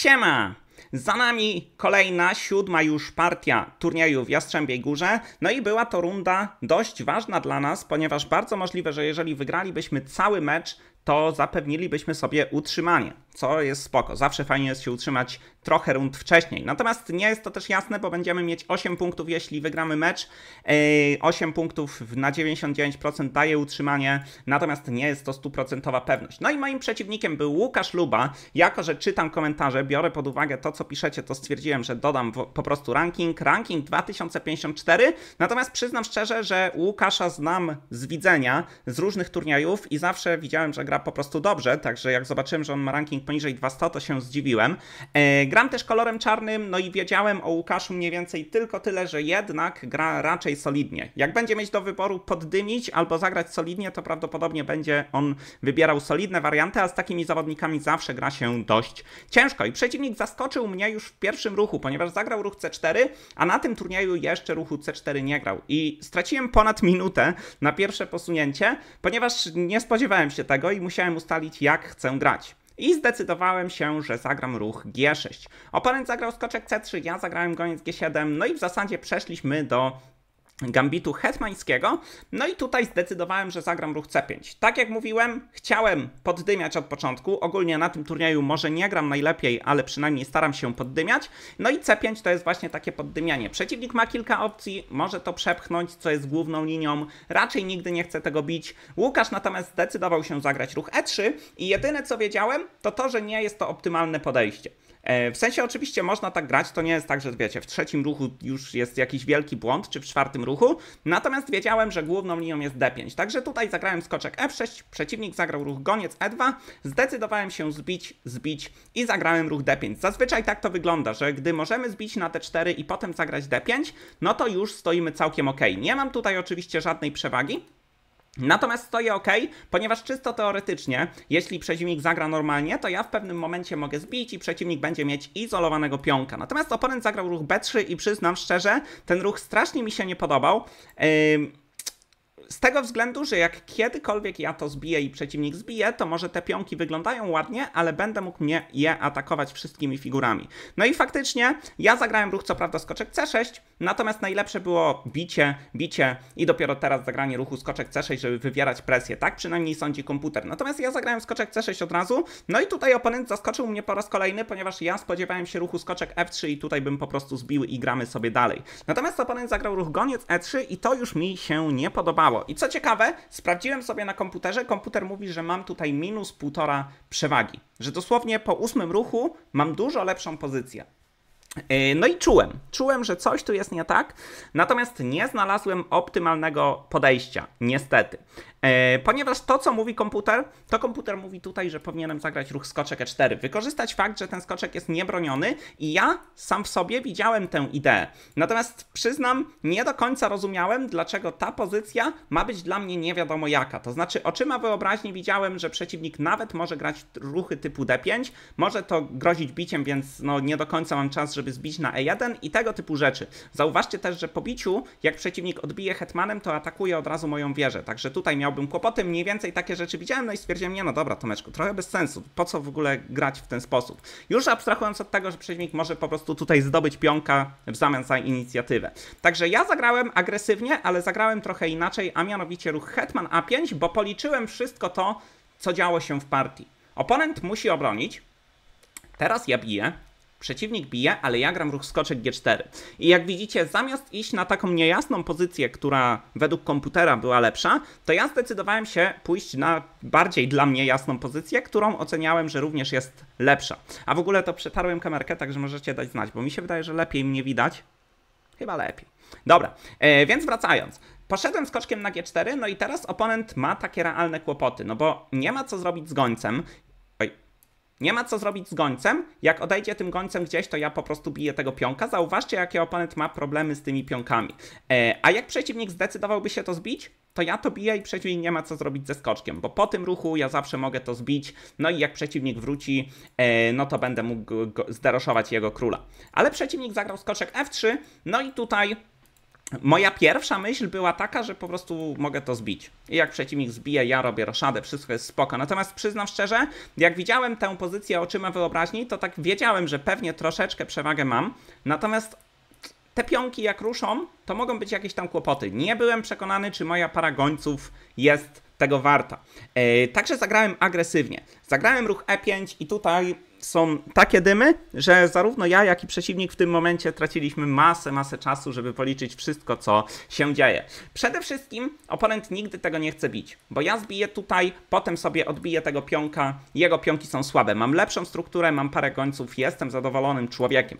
Siema! Za nami kolejna, 7. już partia turnieju w Jastrzębiej Górze. No i była to runda dość ważna dla nas, ponieważ bardzo możliwe, że jeżeli wygralibyśmy cały mecz, to zapewnilibyśmy sobie utrzymanie, co jest spoko. Zawsze fajnie jest się utrzymać trochę rund wcześniej. Natomiast nie jest to też jasne, bo będziemy mieć 8 punktów, jeśli wygramy mecz. 8 punktów na 99% daje utrzymanie, natomiast nie jest to 100% pewność. No i moim przeciwnikiem był Łukasz Luba. Jako że czytam komentarze, biorę pod uwagę to, co piszecie, to stwierdziłem, że dodam po prostu ranking. Ranking 2054. Natomiast przyznam szczerze, że Łukasza znam z widzenia, z różnych turniejów i zawsze widziałem, że gra po prostu dobrze, także jak zobaczyłem, że on ma ranking poniżej 200, to się zdziwiłem. Gram też kolorem czarnym, no i wiedziałem o Łukaszu mniej więcej tylko tyle, że jednak gra raczej solidnie. Jak będzie mieć do wyboru poddymić albo zagrać solidnie, to prawdopodobnie będzie on wybierał solidne warianty, a z takimi zawodnikami zawsze gra się dość ciężko. I przeciwnik zaskoczył mnie już w pierwszym ruchu, ponieważ zagrał ruch C4, a na tym turnieju jeszcze ruchu C4 nie grał. I straciłem ponad minutę na pierwsze posunięcie, ponieważ nie spodziewałem się tego i musiałem ustalić, jak chcę grać. I zdecydowałem się, że zagram ruch G6. Oponent zagrał skoczek C3, ja zagrałem goniec G7, no i w zasadzie przeszliśmy do gambitu hetmańskiego. No i tutaj zdecydowałem, że zagram ruch C5. Tak jak mówiłem, chciałem poddymiać od początku. Ogólnie na tym turnieju może nie gram najlepiej, ale przynajmniej staram się poddymiać. No i C5 to jest właśnie takie poddymianie. Przeciwnik ma kilka opcji, może to przepchnąć, co jest główną linią. Raczej nigdy nie chcę tego bić. Łukasz natomiast zdecydował się zagrać ruch E3 i jedyne co wiedziałem, to to, że nie jest to optymalne podejście. W sensie oczywiście można tak grać, to nie jest tak, że wiecie, w trzecim ruchu już jest jakiś wielki błąd, czy w czwartym ruchu, natomiast wiedziałem, że główną linią jest D5, także tutaj zagrałem skoczek F6, przeciwnik zagrał ruch goniec E2, zdecydowałem się zbić i zagrałem ruch D5. Zazwyczaj tak to wygląda, że gdy możemy zbić na D4 i potem zagrać D5, no to już stoimy całkiem ok. Nie mam tutaj oczywiście żadnej przewagi. Natomiast stoję ok, ponieważ czysto teoretycznie, jeśli przeciwnik zagra normalnie, to ja w pewnym momencie mogę zbić i przeciwnik będzie mieć izolowanego pionka. Natomiast oponent zagrał ruch B3 i przyznam szczerze, ten ruch strasznie mi się nie podobał. Z tego względu, że jak kiedykolwiek ja to zbiję i przeciwnik zbije, to może te pionki wyglądają ładnie, ale będę mógł je atakować wszystkimi figurami. No i faktycznie ja zagrałem ruch co prawda skoczek C6, natomiast najlepsze było bicie i dopiero teraz zagranie ruchu skoczek C6, żeby wywierać presję. Tak przynajmniej sądzi komputer. Natomiast ja zagrałem skoczek C6 od razu, no i tutaj oponent zaskoczył mnie po raz kolejny, ponieważ ja spodziewałem się ruchu skoczek F3 i tutaj bym po prostu zbił i gramy sobie dalej. Natomiast oponent zagrał ruch goniec E3 i to już mi się nie podobało. I co ciekawe, sprawdziłem sobie na komputerze, komputer mówi, że mam tutaj minus 1,5 przewagi, że dosłownie po 8 ruchu mam dużo lepszą pozycję. No i czułem, że coś tu jest nie tak, natomiast nie znalazłem optymalnego podejścia, niestety. Ponieważ to, co mówi komputer, to komputer mówi tutaj, że powinienem zagrać ruch skoczek E4, wykorzystać fakt, że ten skoczek jest niebroniony i ja sam w sobie widziałem tę ideę. Natomiast przyznam, nie do końca rozumiałem, dlaczego ta pozycja ma być dla mnie nie wiadomo jaka. To znaczy oczyma wyobraźni widziałem, że przeciwnik nawet może grać ruchy typu D5, może to grozić biciem, więc no nie do końca mam czas, żeby zbić na E1 i tego typu rzeczy. Zauważcie też, że po biciu, jak przeciwnik odbije hetmanem, to atakuje od razu moją wieżę, także tutaj miałbym kłopoty, mniej więcej takie rzeczy widziałem, no i stwierdziłem, nie no dobra Tomeczku, trochę bez sensu, po co w ogóle grać w ten sposób. Już abstrahując od tego, że przeciwnik może po prostu tutaj zdobyć pionka w zamian za inicjatywę. Także ja zagrałem agresywnie, ale zagrałem trochę inaczej, a mianowicie ruch hetman A5, bo policzyłem wszystko to, co działo się w partii. Oponent musi obronić, teraz ja biję. Przeciwnik bije, ale ja gram ruch skoczek G4. I jak widzicie, zamiast iść na taką niejasną pozycję, która według komputera była lepsza, to ja zdecydowałem się pójść na bardziej dla mnie jasną pozycję, którą oceniałem, że również jest lepsza. A w ogóle to przetarłem kamerkę, także możecie dać znać, bo mi się wydaje, że lepiej mnie widać. Chyba lepiej. Dobra, więc wracając. Poszedłem skoczkiem na G4, no i teraz oponent ma takie realne kłopoty, no bo nie ma co zrobić z gońcem. Nie ma co zrobić z gońcem, jak odejdzie tym gońcem gdzieś, to ja po prostu biję tego pionka. Zauważcie, jakie oponent ma problemy z tymi pionkami. A jak przeciwnik zdecydowałby się to zbić, to ja to biję i przeciwnik nie ma co zrobić ze skoczkiem, bo po tym ruchu ja zawsze mogę to zbić, no i jak przeciwnik wróci, no to będę mógł zderoszować jego króla. Ale przeciwnik zagrał skoczek F3, no i tutaj Moja pierwsza myśl była taka, że po prostu mogę to zbić. I jak przeciwnik zbije, ja robię roszadę, wszystko jest spoko. Natomiast przyznam szczerze, jak widziałem tę pozycję oczyma wyobraźni, to tak wiedziałem, że pewnie troszeczkę przewagę mam. Natomiast te pionki jak ruszą, to mogą być jakieś tam kłopoty. Nie byłem przekonany, czy moja para gońców jest tego warta. Także zagrałem agresywnie. Zagrałem ruch E5 i tutaj są takie dymy, że zarówno ja, jak i przeciwnik w tym momencie traciliśmy masę czasu, żeby policzyć wszystko, co się dzieje. Przede wszystkim oponent nigdy tego nie chce bić, bo ja zbiję tutaj, potem sobie odbiję tego pionka, jego pionki są słabe. Mam lepszą strukturę, mam parę gońców, jestem zadowolonym człowiekiem.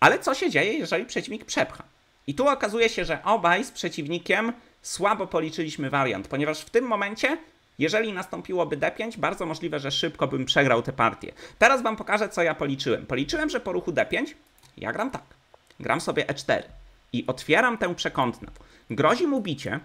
Ale co się dzieje, jeżeli przeciwnik przepcha? I tu okazuje się, że obaj z przeciwnikiem słabo policzyliśmy wariant, ponieważ w tym momencie, jeżeli nastąpiłoby D5, bardzo możliwe, że szybko bym przegrał tę partię. Teraz wam pokażę, co ja policzyłem. Policzyłem, że po ruchu D5 ja gram tak. Gram sobie E4 i otwieram tę przekątną. Grozi mu bicie,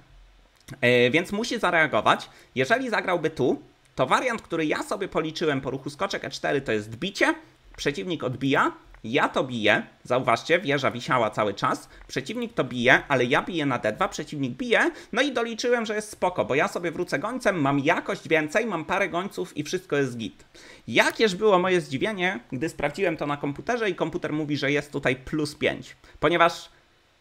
więc musi zareagować. Jeżeli zagrałby tu, to wariant, który ja sobie policzyłem po ruchu skoczek E4, to jest bicie, przeciwnik odbija, ja to biję, zauważcie, wieża wisiała cały czas, przeciwnik to bije, ale ja biję na D2, przeciwnik bije, no i doliczyłem, że jest spoko, bo ja sobie wrócę gońcem, mam jakość więcej, mam parę gońców i wszystko jest git. Jakież było moje zdziwienie, gdy sprawdziłem to na komputerze i komputer mówi, że jest tutaj plus 5, ponieważ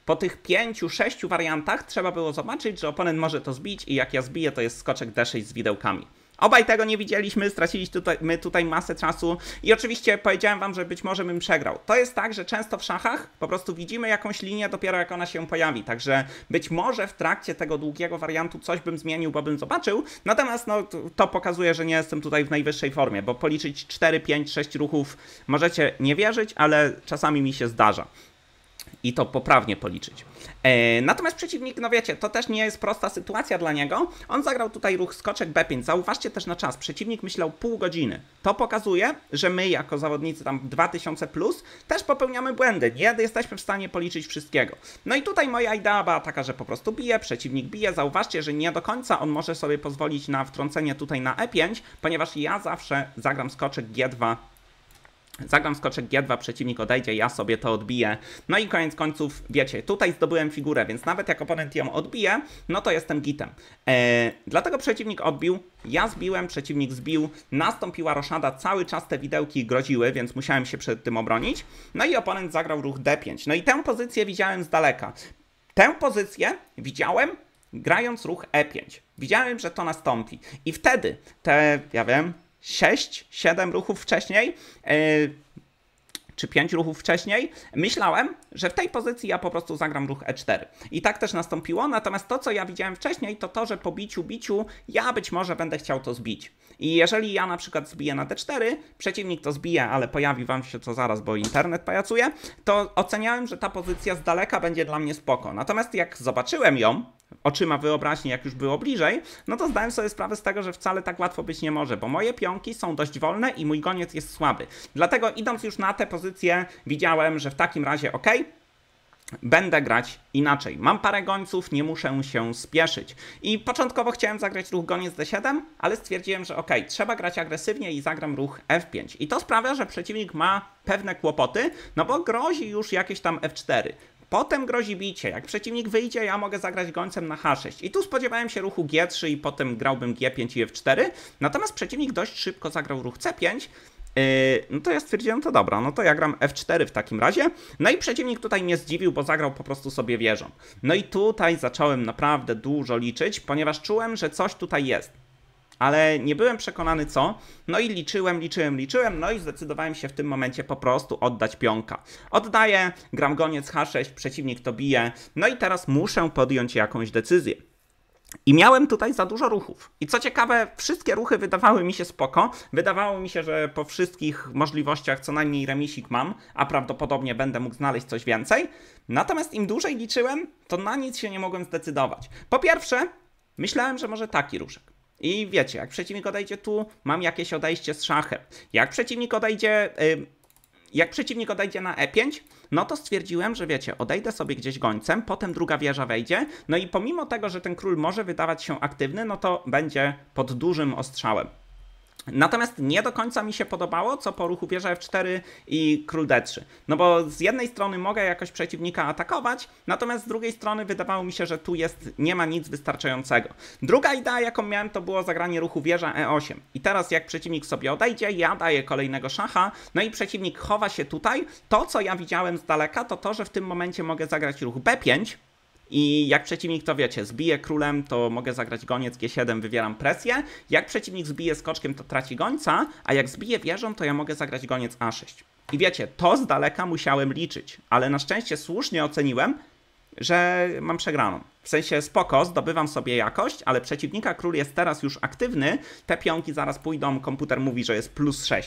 po tych 5-6 wariantach trzeba było zobaczyć, że oponent może to zbić i jak ja zbiję, to jest skoczek D6 z widełkami. Obaj tego nie widzieliśmy, straciliśmy tutaj masę czasu i oczywiście powiedziałem wam, że być może bym przegrał. To jest tak, że często w szachach po prostu widzimy jakąś linię dopiero jak ona się pojawi, także być może w trakcie tego długiego wariantu coś bym zmienił, bo bym zobaczył, natomiast no, to pokazuje, że nie jestem tutaj w najwyższej formie, bo policzyć 4, 5, 6 ruchów możecie nie wierzyć, ale czasami mi się zdarza. I to poprawnie policzyć. Natomiast przeciwnik, no wiecie, to też nie jest prosta sytuacja dla niego. On zagrał tutaj ruch skoczek B5. Zauważcie też na czas. Przeciwnik myślał pół godziny. To pokazuje, że my jako zawodnicy tam 2000 plus też popełniamy błędy. Nie jesteśmy w stanie policzyć wszystkiego. No i tutaj moja idea była taka, że po prostu bije, przeciwnik bije. Zauważcie, że nie do końca on może sobie pozwolić na wtrącenie tutaj na E5, ponieważ ja zawsze zagram skoczek G2. Zagram skoczek G2, przeciwnik odejdzie, ja sobie to odbiję. No i koniec końców, wiecie, tutaj zdobyłem figurę, więc nawet jak oponent ją odbije, no to jestem gitem. Dlatego przeciwnik odbił, ja zbiłem, przeciwnik zbił, nastąpiła roszada, cały czas te widełki groziły, więc musiałem się przed tym obronić. No i oponent zagrał ruch D5. No i tę pozycję widziałem z daleka. Tę pozycję widziałem grając ruch E5. Widziałem, że to nastąpi. I wtedy te, ja wiem, 6-7 ruchów wcześniej, czy 5 ruchów wcześniej, myślałem, że w tej pozycji ja po prostu zagram ruch E4. I tak też nastąpiło, natomiast to, co ja widziałem wcześniej, to to, że po biciu ja być może będę chciał to zbić. I jeżeli ja na przykład zbiję na D4, przeciwnik to zbije, ale pojawi wam się to zaraz, bo internet pajacuje, to oceniałem, że ta pozycja z daleka będzie dla mnie spoko. Natomiast jak zobaczyłem ją oczyma wyobraźni, jak już było bliżej, no to zdałem sobie sprawę z tego, że wcale tak łatwo być nie może, bo moje pionki są dość wolne i mój goniec jest słaby. Dlatego idąc już na tę pozycję, widziałem, że w takim razie ok, będę grać inaczej. Mam parę gońców, nie muszę się spieszyć. I początkowo chciałem zagrać ruch goniec D7, ale stwierdziłem, że ok, trzeba grać agresywnie i zagram ruch F5. I to sprawia, że przeciwnik ma pewne kłopoty, no bo grozi już jakieś tam F4. Potem grozi bicie. Jak przeciwnik wyjdzie, ja mogę zagrać gońcem na H6. I tu spodziewałem się ruchu G3 i potem grałbym G5 i F4. Natomiast przeciwnik dość szybko zagrał ruch C5. No to ja stwierdziłem, to dobra, no to ja gram F4 w takim razie. No i przeciwnik tutaj mnie zdziwił, bo zagrał po prostu sobie wieżą. No i tutaj zacząłem naprawdę dużo liczyć, ponieważ czułem, że coś tutaj jest. Ale nie byłem przekonany co, no i liczyłem, no i zdecydowałem się w tym momencie po prostu oddać pionka. Oddaję, gram goniec H6, przeciwnik to bije, no i teraz muszę podjąć jakąś decyzję. I miałem tutaj za dużo ruchów. I co ciekawe, wszystkie ruchy wydawały mi się spoko. Wydawało mi się, że po wszystkich możliwościach co najmniej remisik mam, a prawdopodobnie będę mógł znaleźć coś więcej. Natomiast im dłużej liczyłem, to na nic się nie mogłem zdecydować. Po pierwsze, myślałem, że może taki ruszek. I wiecie, jak przeciwnik odejdzie tu, mam jakieś odejście z szachem. Jak przeciwnik odejdzie na E5, no to stwierdziłem, że wiecie, odejdę sobie gdzieś gońcem, potem druga wieża wejdzie, no i pomimo tego, że ten król może wydawać się aktywny, no to będzie pod dużym ostrzałem. Natomiast nie do końca mi się podobało, co po ruchu wieża F4 i król D3. No bo z jednej strony mogę jakoś przeciwnika atakować, natomiast z drugiej strony wydawało mi się, że tu jest, nie ma nic wystarczającego. Druga idea, jaką miałem, to było zagranie ruchu wieża E8. I teraz jak przeciwnik sobie odejdzie, ja daję kolejnego szacha, no i przeciwnik chowa się tutaj. To, co ja widziałem z daleka, to to, że w tym momencie mogę zagrać ruch B5. I jak przeciwnik to, wiecie, zbije królem, to mogę zagrać goniec G7, wywieram presję. Jak przeciwnik zbije skoczkiem, to traci gońca, a jak zbije wieżą, to ja mogę zagrać goniec A6. I wiecie, to z daleka musiałem liczyć, ale na szczęście słusznie oceniłem, że mam przegraną. W sensie spoko, zdobywam sobie jakość, ale przeciwnika król jest teraz już aktywny, te pionki zaraz pójdą, komputer mówi, że jest +6.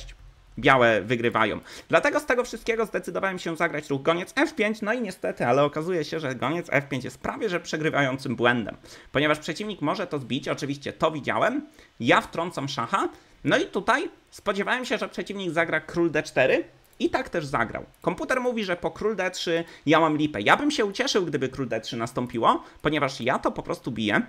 Białe wygrywają. Dlatego z tego wszystkiego zdecydowałem się zagrać ruch goniec F5, no i niestety, ale okazuje się, że goniec F5 jest prawie że przegrywającym błędem, ponieważ przeciwnik może to zbić, oczywiście to widziałem, ja wtrącam szacha, no i tutaj spodziewałem się, że przeciwnik zagra król D4 i tak też zagrał. Komputer mówi, że po król D3 ja mam lipę. Ja bym się ucieszył, gdyby król D3 nastąpiło, ponieważ ja to po prostu biję.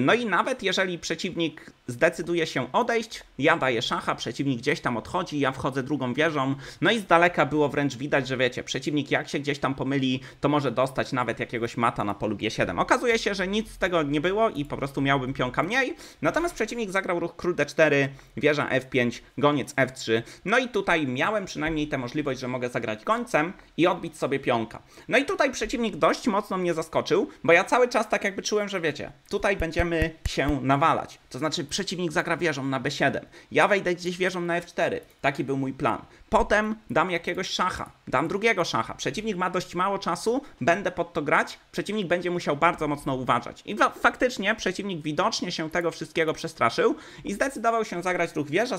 No i nawet jeżeli przeciwnik zdecyduje się odejść, ja daję szacha, przeciwnik gdzieś tam odchodzi, ja wchodzę drugą wieżą, no i z daleka było wręcz widać, że wiecie, przeciwnik jak się gdzieś tam pomyli, to może dostać nawet jakiegoś mata na polu G7. Okazuje się, że nic z tego nie było i po prostu miałbym pionka mniej, natomiast przeciwnik zagrał ruch król D4, wieża F5, goniec F3, no i tutaj miałem przynajmniej tę możliwość, że mogę zagrać gońcem i odbić sobie pionka. No i tutaj przeciwnik dość mocno mnie zaskoczył, bo ja cały czas tak jakby czułem, że wiecie, tutaj będziemy się nawalać. To znaczy przeciwnik zagra wieżą na B7. Ja wejdę gdzieś wieżą na F4. Taki był mój plan. Potem dam jakiegoś szacha. Dam drugiego szacha. Przeciwnik ma dość mało czasu. Będę pod to grać. Przeciwnik będzie musiał bardzo mocno uważać. I faktycznie przeciwnik widocznie się tego wszystkiego przestraszył i zdecydował się zagrać ruch wieża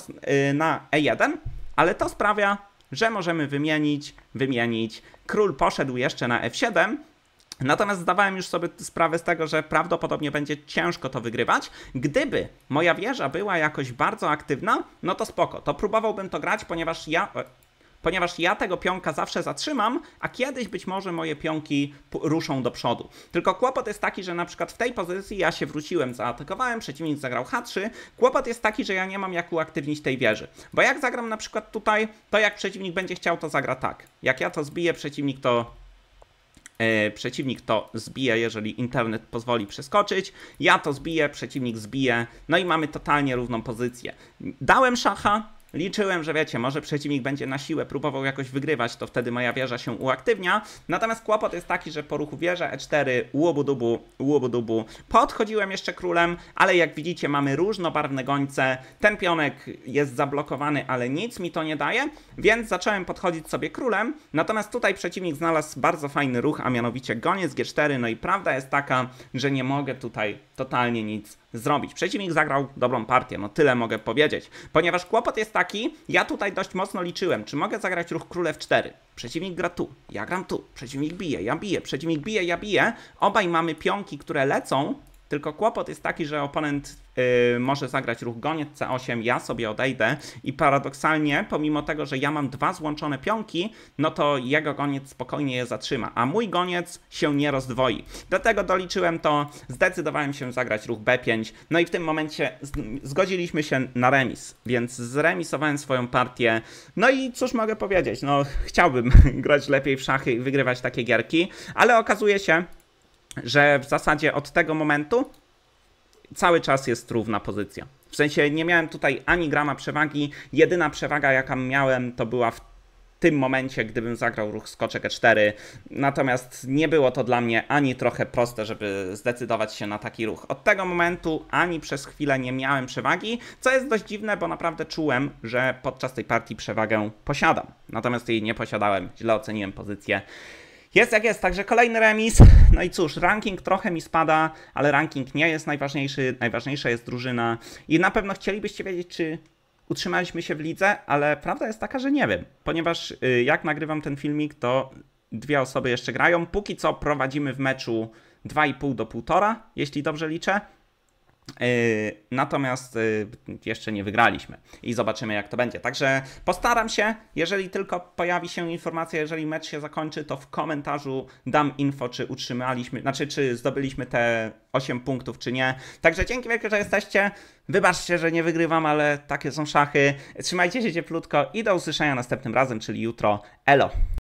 na E1. Ale to sprawia, że możemy wymienić. Król poszedł jeszcze na F7. Natomiast zdawałem już sobie sprawę z tego, że prawdopodobnie będzie ciężko to wygrywać. Gdyby moja wieża była jakoś bardzo aktywna, no to spoko, to próbowałbym to grać, ponieważ ja tego pionka zawsze zatrzymam, a kiedyś być może moje pionki ruszą do przodu. Tylko kłopot jest taki, że na przykład w tej pozycji ja się wróciłem, zaatakowałem, przeciwnik zagrał H3. Kłopot jest taki, że ja nie mam jak uaktywnić tej wieży. Bo jak zagram na przykład tutaj, to jak przeciwnik będzie chciał, to zagra tak. Jak ja to zbiję, przeciwnik to zbije, jeżeli internet pozwoli przeskoczyć. Ja to zbiję, przeciwnik zbije. No i mamy totalnie równą pozycję. Dałem szacha, liczyłem, że wiecie, może przeciwnik będzie na siłę próbował jakoś wygrywać, to wtedy moja wieża się uaktywnia. Natomiast kłopot jest taki, że po ruchu wieża E4, łobu dubu, podchodziłem jeszcze królem, ale jak widzicie mamy różnobarwne gońce. Ten pionek jest zablokowany, ale nic mi to nie daje, więc zacząłem podchodzić sobie królem. Natomiast tutaj przeciwnik znalazł bardzo fajny ruch, a mianowicie goniec G4. No i prawda jest taka, że nie mogę tutaj totalnie nic zrobić. Przeciwnik zagrał dobrą partię, no tyle mogę powiedzieć. Ponieważ kłopot jest taki, ja tutaj dość mocno liczyłem, czy mogę zagrać ruch król F4. Przeciwnik gra tu, ja gram tu, przeciwnik bije, ja biję, przeciwnik bije, ja biję. Obaj mamy pionki, które lecą, tylko kłopot jest taki, że oponent może zagrać ruch goniec C8, ja sobie odejdę i paradoksalnie, pomimo tego, że ja mam dwa złączone pionki, no to jego goniec spokojnie je zatrzyma, a mój goniec się nie rozdwoi. Dlatego doliczyłem to, zdecydowałem się zagrać ruch B5, no i w tym momencie zgodziliśmy się na remis, więc zremisowałem swoją partię. No i cóż mogę powiedzieć, no chciałbym grać lepiej w szachy i wygrywać takie gierki, ale okazuje się, że w zasadzie od tego momentu cały czas jest równa pozycja. W sensie nie miałem tutaj ani grama przewagi. Jedyna przewaga, jaką miałem, to była w tym momencie, gdybym zagrał ruch skoczek E4. Natomiast nie było to dla mnie ani trochę proste, żeby zdecydować się na taki ruch. Od tego momentu ani przez chwilę nie miałem przewagi, co jest dość dziwne, bo naprawdę czułem, że podczas tej partii przewagę posiadam. Natomiast jej nie posiadałem. Źle oceniłem pozycję. Jest jak jest, także kolejny remis. No i cóż, ranking trochę mi spada, ale ranking nie jest najważniejszy, najważniejsza jest drużyna. I na pewno chcielibyście wiedzieć, czy utrzymaliśmy się w lidze, ale prawda jest taka, że nie wiem. Ponieważ jak nagrywam ten filmik, to dwie osoby jeszcze grają. Póki co prowadzimy w meczu 2,5 do 1,5, jeśli dobrze liczę. Natomiast jeszcze nie wygraliśmy i zobaczymy, jak to będzie. Także postaram się, jeżeli tylko pojawi się informacja, jeżeli mecz się zakończy, to w komentarzu dam info, czy utrzymaliśmy, znaczy czy zdobyliśmy te 8 punktów, czy nie. Także dzięki wielkie, że jesteście. Wybaczcie, że nie wygrywam, ale takie są szachy. Trzymajcie się cieplutko i do usłyszenia następnym razem, czyli jutro. Elo!